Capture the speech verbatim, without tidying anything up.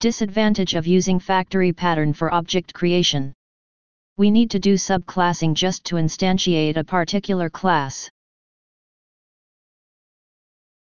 Disadvantage of using factory pattern for object creation. We need to do subclassing just to instantiate a particular class.